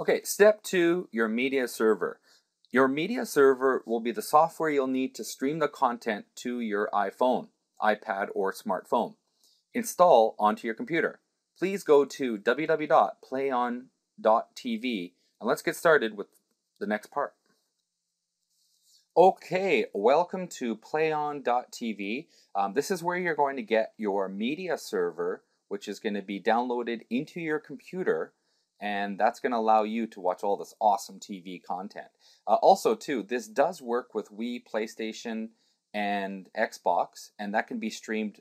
Okay, step two, your media server. Your media server will be the software you'll need to stream the content to your iPhone, iPad, or smartphone. Install onto your computer. Please go to www.playon.tv and let's get started with the next part. Okay, welcome to PlayOn.tv. This is where you're going to get your media server, which is going to be downloaded into your computer, and that's going to allow you to watch all this awesome TV content. Also, too, this does work with Wii, PlayStation, and Xbox, and that can be streamed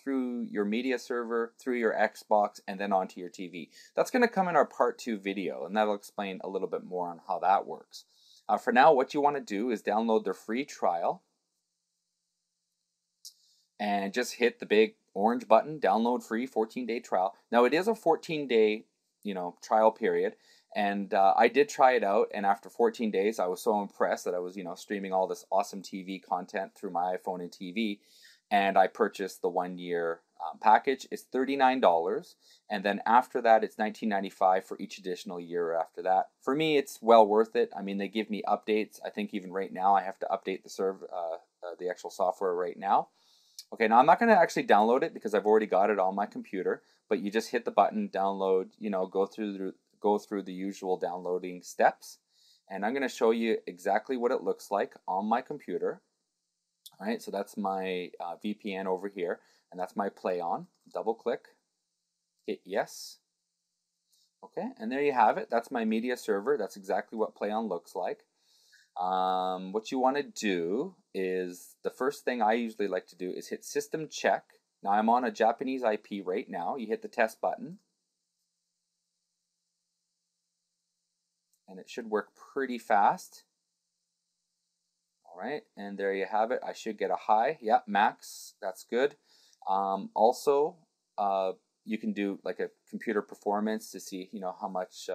through your media server, through your Xbox, and then onto your TV. That's going to come in our part 2 video, and that'll explain a little bit more on how that works. For now, what you want to do is download their free trial and just hit the big orange button, download free 14-day trial. Now, it is a 14-day, trial period, and I did try it out, and after 14 days, I was so impressed that I was, streaming all this awesome TV content through my iPhone and TV, and I purchased the 1-year package. It's $39, and then after that it's $19.95 for each additional year after that. For me, it's well worth it. I mean, they give me updates. I think even right now I have to update the the actual software right now. Okay, now I'm not going to actually download it because I've already got it on my computer, but you just hit the button, download, go through the usual downloading steps, and I'm going to show you exactly what it looks like on my computer. All right, so that's my VPN over here, and that's my PlayOn. Double click, hit yes. Okay, and there you have it. That's my media server. That's exactly what PlayOn looks like. What you want to do is, the first thing I usually like to do is hit system check. Now I'm on a Japanese IP right now. You hit the test button, and it should work pretty fast. All right, and there you have it. I should get a high. Yeah, max. That's good. Also, you can do like a computer performance to see, how much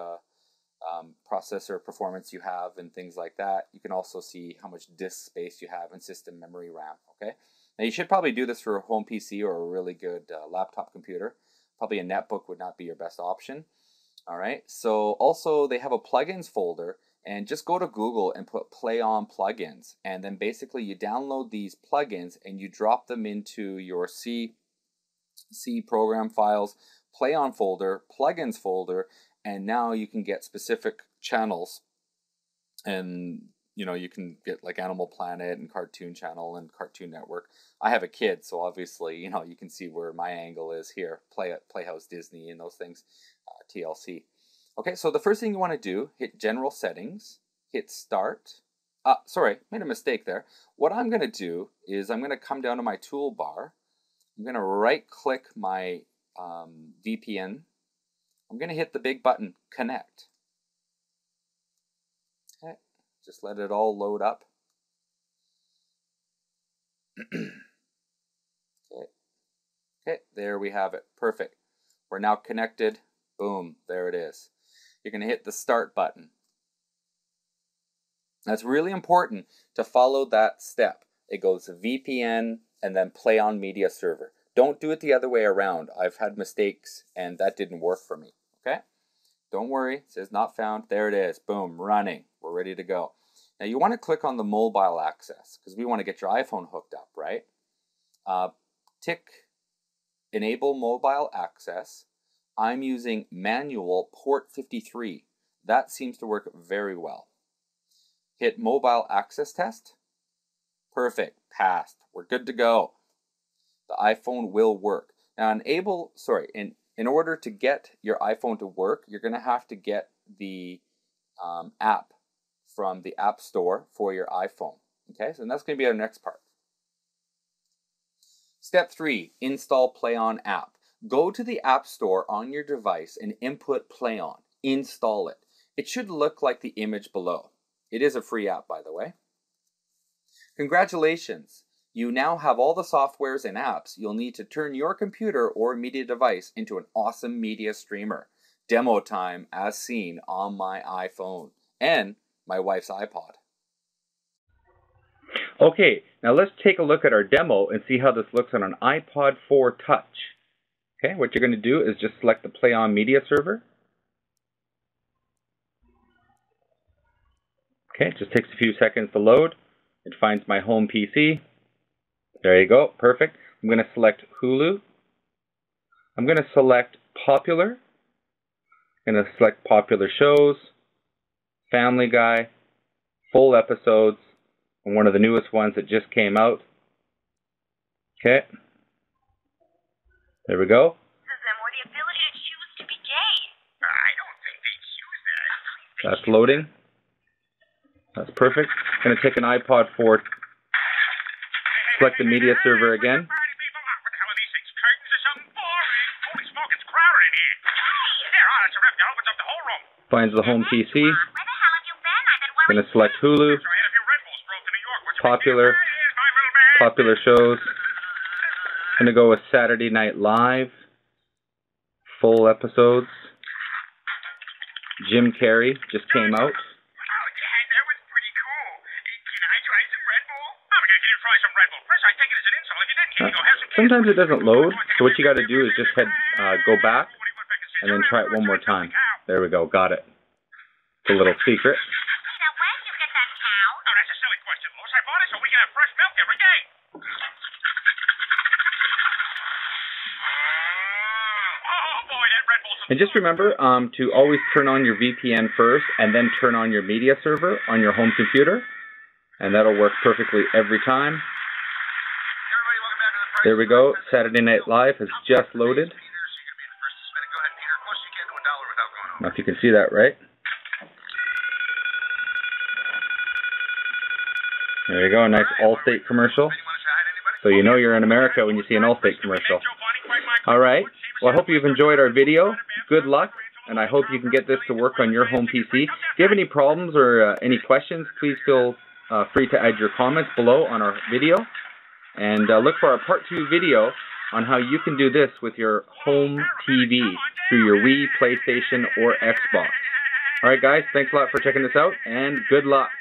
processor performance you have and things like that. You can also see how much disk space you have and system memory RAM. Okay. Now you should probably do this for a home PC or a really good laptop computer. Probably a netbook would not be your best option. All right. So also they have a plugins folder, and just go to Google and put PlayOn plugins, and then basically you download these plugins and you drop them into your C program files, PlayOn folder, plugins folder, and now you can get specific channels, and you can get like Animal Planet and Cartoon Channel and Cartoon Network. I have a kid, so obviously you can see where my angle is here. Playhouse Disney and those things, TLC. Okay, so the first thing you want to do, hit General Settings, hit Start. Sorry, made a mistake there. What I'm going to do is I'm going to come down to my toolbar. I'm going to right-click my VPN. I'm going to hit the big button, Connect. Okay, just let it all load up. Okay, there we have it. Perfect. We're now connected. Boom, there it is. You're going to hit the start button. That's really important to follow that step. It goes to VPN and then PlayOn media server. Don't do it the other way around. I've had mistakes and that didn't work for me. Okay? Don't worry. It says not found. There it is. Boom, running. We're ready to go. Now you want to click on the mobile access because we want to get your iPhone hooked up, right? Tick enable mobile access. I'm using manual port 53. That seems to work very well. Hit mobile access test. Perfect. Passed. We're good to go. The iPhone will work. Now in order to get your iPhone to work, you're going to have to get the app from the App Store for your iPhone. Okay, so that's going to be our next part. Step 3, install PlayOn app. Go to the App Store on your device and input PlayOn. Install it. It should look like the image below. It is a free app, by the way. Congratulations! You now have all the softwares and apps you'll need to turn your computer or media device into an awesome media streamer. Demo time as seen on my iPhone and my wife's iPod. Okay, now let's take a look at our demo and see how this looks on an iPod 4 Touch. Okay, what you're going to do is just select the PlayOn media server. Okay, it just takes a few seconds to load. It finds my home PC. There you go, perfect. I'm going to select Hulu. I'm going to select Popular. I'm going to select Popular Shows, Family Guy, full episodes, and one of the newest ones that just came out. Okay. There we go. Gives them the ability to choose to be gay. I don't think they choose that. That's loading. That's perfect. I'm going to take an iPod 4. Select the media server again. Finds the home PC. I'm going to select Hulu, Popular, Popular Shows. I'm going to go with Saturday Night Live, full episodes. Jim Carrey just came out. Sometimes it doesn't load, so what you got to do is just go back and then try it one more time. There we go, got it. It's a little secret. Now when you get that cow? Oh, that's a silly question, Los. I bought it so we can have fresh milk every day. Oh boy, that Red Bull's... And just remember to always turn on your VPN first and then turn on your media server on your home computer. And that'll work perfectly every time. There we go. Saturday Night Live has just loaded. I don't know if you can see that, right? There you go. Nice Allstate commercial. So you know you're in America when you see an Allstate commercial. All right. Well, I hope you've enjoyed our video. Good luck, and I hope you can get this to work on your home PC. If you have any problems or any questions, please feel free to add your comments below on our video. And look for our part 2 video on how you can do this with your home TV through your Wii, PlayStation, or Xbox. All right, guys, thanks a lot for checking this out, and good luck.